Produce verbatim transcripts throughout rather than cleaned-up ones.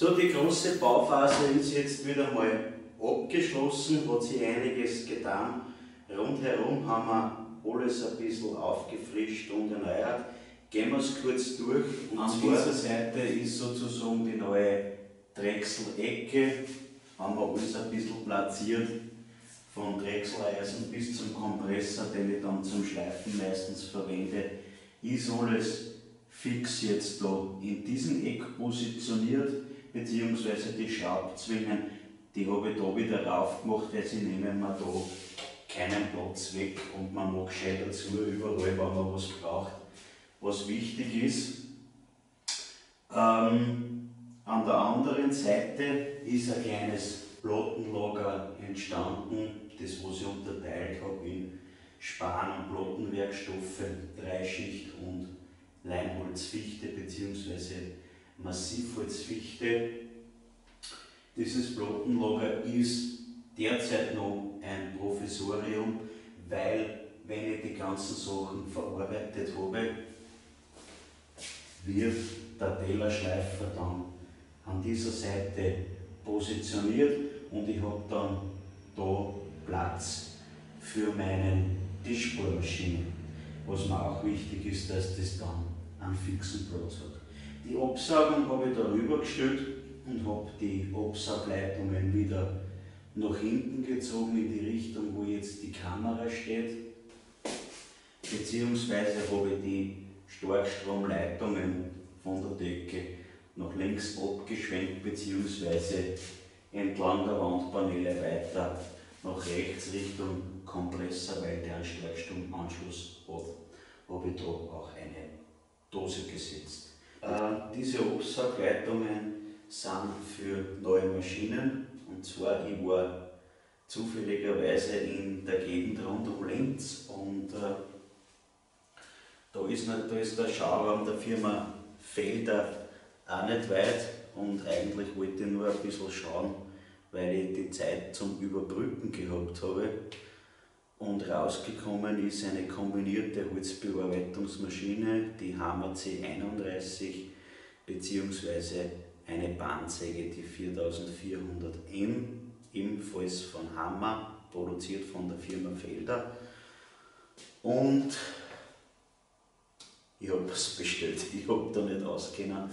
So, die große Bauphase ist jetzt wieder mal abgeschlossen, hat sich einiges getan. Rundherum haben wir alles ein bisschen aufgefrischt und erneuert. Gehen wir es kurz durch. Und an dieser Seite ist sozusagen die neue Drechselecke. Haben wir alles ein bisschen platziert. Von Drechseleisen bis zum Kompressor, den ich dann zum Schleifen meistens verwende, ist alles fix jetzt da in diesem Eck positioniert, beziehungsweise die Schraubzwingen, die habe ich da wieder rauf gemacht, weil sie nehmen mir da keinen Platz weg und man mag schön dazu überall, wenn man was braucht. Was wichtig ist, ähm, an der anderen Seite ist ein kleines Plattenlager entstanden, das was ich unterteilt habe in Span- und Plattenwerkstoffe, Dreischicht und Leinholzfichte bzw. Massivholzfichte. Dieses Plattenlager ist derzeit noch ein Provisorium, weil wenn ich die ganzen Sachen verarbeitet habe, wird der Tellerschleifer dann an dieser Seite positioniert und ich habe dann da Platz für meine Tischbohrmaschine. Was mir auch wichtig ist, dass das dann einen fixen Platz hat. Die Absaugung habe ich darüber gestellt und habe die Absaugleitungen wieder nach hinten gezogen in die Richtung, wo jetzt die Kamera steht. Beziehungsweise habe ich die Starkstromleitungen von der Decke nach links abgeschwenkt bzw. entlang der Wandpaneele weiter nach rechts Richtung Kompressor, weil der einen Starkstromanschluss hat, habe ich da auch eine Dose gesetzt. Äh, diese Absaugleitungen sind für neue Maschinen, und zwar ich war zufälligerweise in der Gegend rund um Linz und äh, da, ist, da ist der Schauraum der Firma Felder auch nicht weit und eigentlich wollte ich nur ein bisschen schauen, weil ich die Zeit zum Überbrücken gehabt habe. Und rausgekommen ist eine kombinierte Holzbearbeitungsmaschine, die Hammer C einunddreißig bzw. eine Bandsäge, die viertausendvierhundert M, ebenfalls von Hammer, produziert von der Firma Felder. Und ich habe es bestellt, ich habe da nicht auskennen.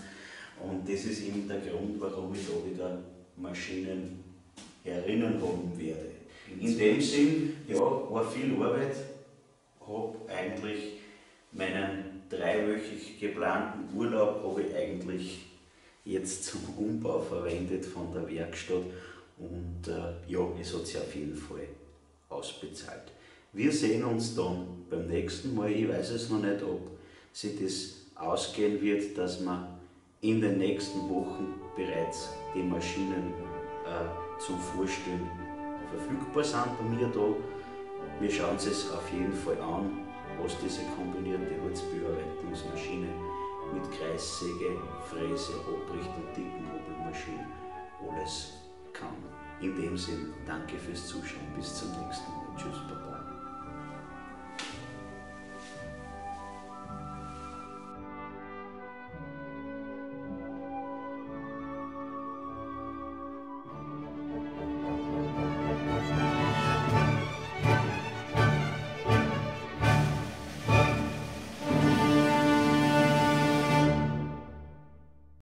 Und das ist eben der Grund, warum ich da wieder Maschinen erinnern haben werde. In dem Sinn, ja, war viel Arbeit, habe eigentlich meinen dreiwöchig geplanten Urlaub habe ich eigentlich jetzt zum Umbau verwendet von der Werkstatt und äh, ja, es hat sich auf jeden Fall ausbezahlt. Wir sehen uns dann beim nächsten Mal, ich weiß es noch nicht, ob sich das ausgehen wird, dass man in den nächsten Wochen bereits die Maschinen äh, zum Vorstellen verfügbar sind bei mir da. Wir schauen uns es auf jeden Fall an, was diese kombinierte Holzbearbeitungsmaschine mit Kreissäge, Fräse, Abricht und dicken Hobelmaschine alles kann. In dem Sinne, danke fürs Zuschauen, bis zum nächsten Mal. Tschüss, Baba.